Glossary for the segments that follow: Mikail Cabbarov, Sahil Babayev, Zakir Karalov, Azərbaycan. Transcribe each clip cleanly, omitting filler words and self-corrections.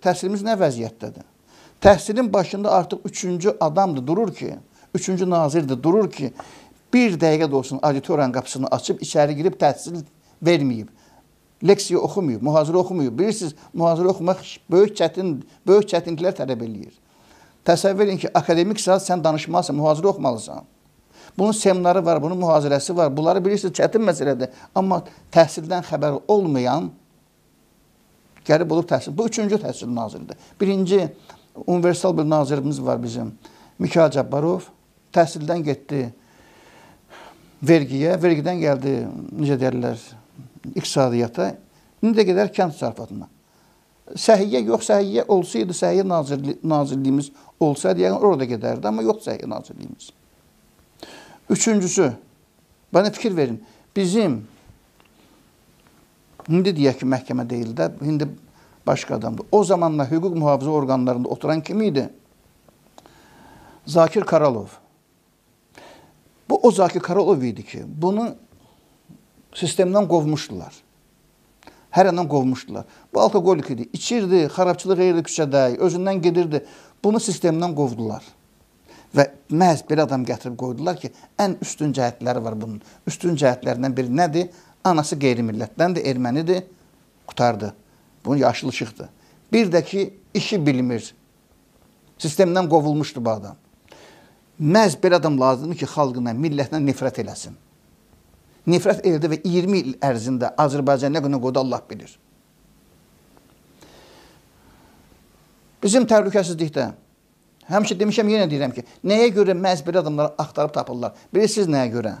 Təhsilimiz nə vəziyyətdədir? Təhsilin başında artıq üçüncü adamdır, durur ki, üçüncü nazirdir, durur ki, bir dəqiqə də olsun auditoriyanın qapısını açıb, içəri girib təhsil verməyib. Leksiya oxumayıb, mühazirə oxumayıb. Bilirsiniz, mühazirə oxumaq böyük çətinliklər tələb eləyir. Təsəvvür edin ki, akademiksə sən danışmalısın, mühazirə oxumalısan. Bunun seminarı var, bunun mühazirəsi var. Bunları bilirsiniz, çətin məsələdir. Amma təhsildən xəbəri olmayan qərib olub təhsil. Bu, üçüncü təhsil naziridir. Birinci, universal bir nazirimiz var bizim, Mikail Cabbarov. Təhsildən getdi vergiyə, vergidən gəldi, necə deyərlər, iqtisadiyyata, indi də gedər kənd təsərrüfatına. Səhiyyə yox, səhiyyə olsaydı, səhiyyə nazirliyimiz olsaydı, yəni orada gedərdi, amma yox səhiyyə nazirliyimiz. Üçüncüsü, bana fikir verin, bizim, indi deyək ki, məhkəmə deyil də, indi başqa adamdır. O zamanla hüquq mühafizə orqanlarında oturan kim idi? Zakir Karalov. Bu, o Zakir Karalov idi ki, bunu sistemdən qovmuşdular. Hər yandan qovmuşdular. Bu, alkoqolik idi. İçirdi, xarabçılıq edirdi küçədə, özündən gedirdi. Bunu sistemdən qovdular. Və məhz belə adam gətirib qoydular ki, ən üstün cəhətləri var bunun. Üstün cəhətlərindən biri nədir? Anası qeyri-millətdəndir, ermənidir, qutardı. Bunun yaşıl ışıqdır. Bir də ki, işi bilmir. Sistemdən qovulmuşdu bu adam. Məhz belə adam lazımdır ki, xalqına, millətinə nifrət eləsin. Nifrət elədi və 20 il ərzində Azərbaycan nə günə qoydu, Allah bilir. Bizim təhlükəsizlikdə, həmişə demişəm, yenə deyirəm ki, nəyə görə məhz belə adamları axtarıb tapırlar? Bilirsiniz nəyə görə?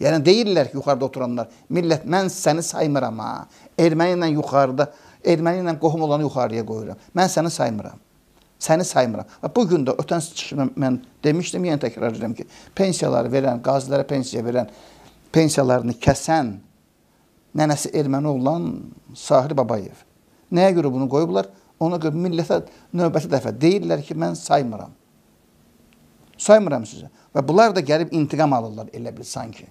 Yəni, deyirlər ki, yuxarıda oturanlar, millət, mən səni saymıram, erməni ilə yuxarıda, erməni ilə qohum olanı yuxarıya qoyuram. Mən səni saymıram, səni saymıram. Bugün də ötən çıxışımda mən demişdim, yenə təkrar edirəm ki, pensiyaları verən, qazilərə pensiya verən, pensiyalarını kəsən nənəsi erməni olan Sahil Babayev. Nəyə görə bunu qoyublar? Ona görə millətə növbəti dəfə deyirlər ki, mən saymıram. Saymıram sizə. Və bunlar da gəlib intiqam alırlar elə bil sanki.